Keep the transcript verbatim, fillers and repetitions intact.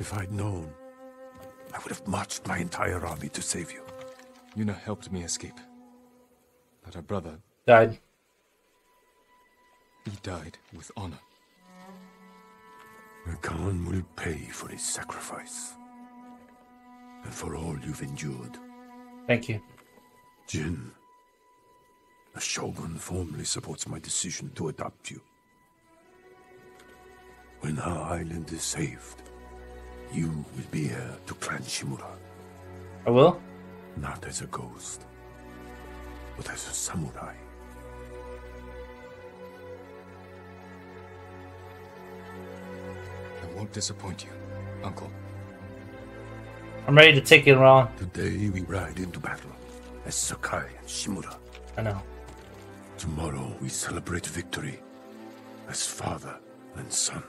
If I'd known, I would have marched my entire army to save you. Yuna helped me escape. But her brother... died. He died with honor. The Khan will pay for his sacrifice. And for all you've endured. Thank you. Jin, the Shogun formally supports my decision to adopt you. When our island is saved, you will be heir to Clan Shimura. I will? Not as a ghost, but as a samurai. I won't disappoint you, Uncle. I'm ready to take it wrong. Today we ride into battle as Sakai and Shimura. I know. Tomorrow we celebrate victory as father and son.